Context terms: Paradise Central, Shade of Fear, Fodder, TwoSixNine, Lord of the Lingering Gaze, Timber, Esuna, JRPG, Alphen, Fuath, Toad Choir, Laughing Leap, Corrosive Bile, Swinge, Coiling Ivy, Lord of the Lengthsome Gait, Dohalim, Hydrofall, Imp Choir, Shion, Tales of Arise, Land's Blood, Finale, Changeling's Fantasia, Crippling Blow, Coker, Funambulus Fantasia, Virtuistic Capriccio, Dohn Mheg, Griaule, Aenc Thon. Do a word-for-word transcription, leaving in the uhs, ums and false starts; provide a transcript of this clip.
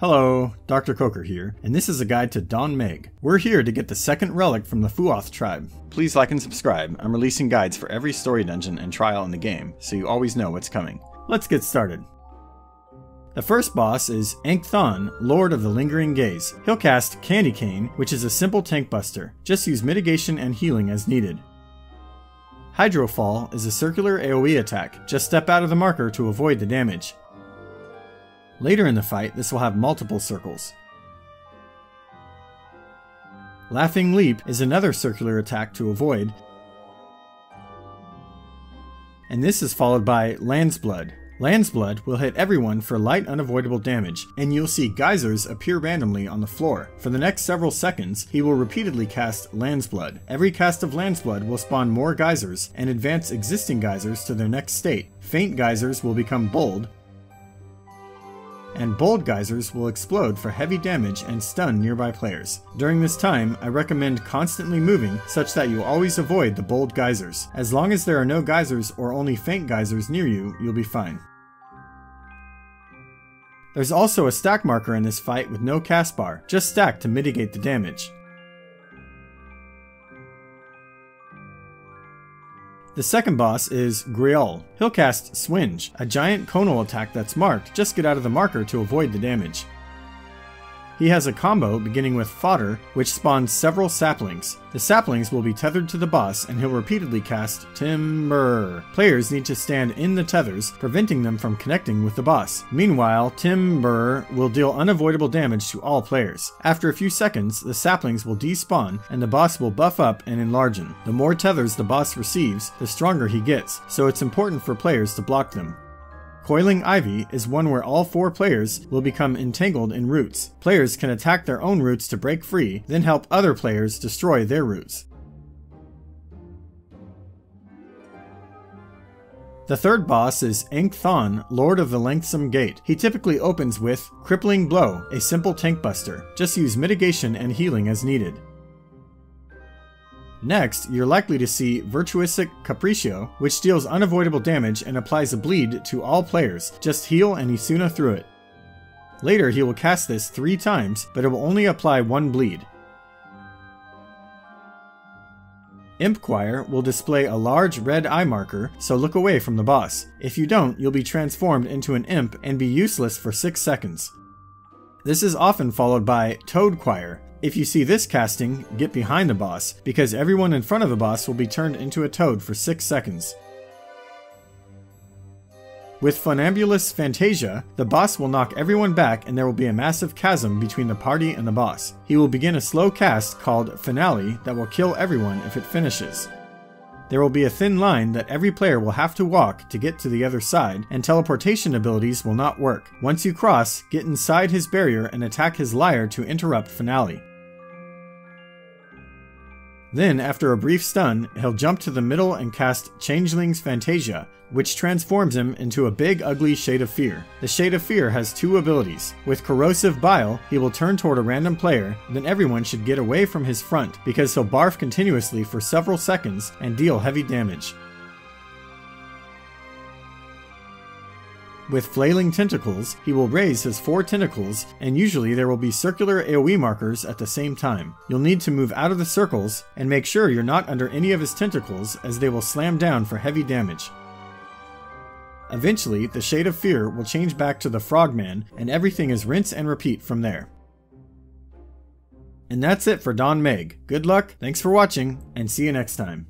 Hello, Doctor Coker here, and this is a guide to Dohn Mheg. We're here to get the second relic from the Fuath tribe. Please like and subscribe. I'm releasing guides for every story dungeon and trial in the game, so you always know what's coming. Let's get started. The first boss is Aenc Thon, Lord of the Lingering Gaze. He'll cast Candy Cane, which is a simple tank buster. Just use mitigation and healing as needed. Hydrofall is a circular AoE attack. Just step out of the marker to avoid the damage. Later in the fight, this will have multiple circles. Laughing Leap is another circular attack to avoid, and this is followed by Land's Blood. Land's Blood will hit everyone for light unavoidable damage, and you'll see geysers appear randomly on the floor. For the next several seconds, he will repeatedly cast Land's Blood. Every cast of Land's Blood will spawn more geysers and advance existing geysers to their next state. Faint geysers will become bold, and bold geysers will explode for heavy damage and stun nearby players. During this time, I recommend constantly moving such that you always avoid the bold geysers. As long as there are no geysers or only faint geysers near you, you'll be fine. There's also a stack marker in this fight with no cast bar, just stack to mitigate the damage. The second boss is Griaule. He'll cast Swinge, a giant conal attack that's marked. Just get out of the marker to avoid the damage. He has a combo beginning with Fodder, which spawns several saplings. The saplings will be tethered to the boss, and he'll repeatedly cast Timber. Players need to stand in the tethers, preventing them from connecting with the boss. Meanwhile, Timber will deal unavoidable damage to all players. After a few seconds, the saplings will despawn, and the boss will buff up and enlarge him. The more tethers the boss receives, the stronger he gets, so it's important for players to block them. Coiling Ivy is one where all four players will become entangled in roots. Players can attack their own roots to break free, then help other players destroy their roots. The third boss is Aenc Thon, Lord of the Lengthsome Gait. He typically opens with Crippling Blow, a simple tank buster. Just use mitigation and healing as needed. Next, you're likely to see Virtuistic Capriccio, which deals unavoidable damage and applies a bleed to all players. Just heal and Esuna through it. Later, he will cast this three times, but it will only apply one bleed. Imp Choir will display a large red eye marker, so look away from the boss. If you don't, you'll be transformed into an imp and be useless for six seconds. This is often followed by Toad Choir. If you see this casting, get behind the boss, because everyone in front of the boss will be turned into a toad for six seconds. With Funambulus Fantasia, the boss will knock everyone back and there will be a massive chasm between the party and the boss. He will begin a slow cast called Finale that will kill everyone if it finishes. There will be a thin line that every player will have to walk to get to the other side, and teleportation abilities will not work. Once you cross, get inside his barrier and attack his lyre to interrupt Finale. Then, after a brief stun, he'll jump to the middle and cast Changeling's Fantasia, which transforms him into a big, ugly Shade of Fear. The Shade of Fear has two abilities. With Corrosive Bile, he will turn toward a random player, then everyone should get away from his front, because he'll barf continuously for several seconds and deal heavy damage. With Flailing Tentacles, he will raise his four tentacles, and usually there will be circular AoE markers at the same time. You'll need to move out of the circles, and make sure you're not under any of his tentacles, as they will slam down for heavy damage. Eventually, the Shade of Fear will change back to the Frogman, and everything is rinse and repeat from there. And that's it for Dohn Mheg. Good luck, thanks for watching, and see you next time.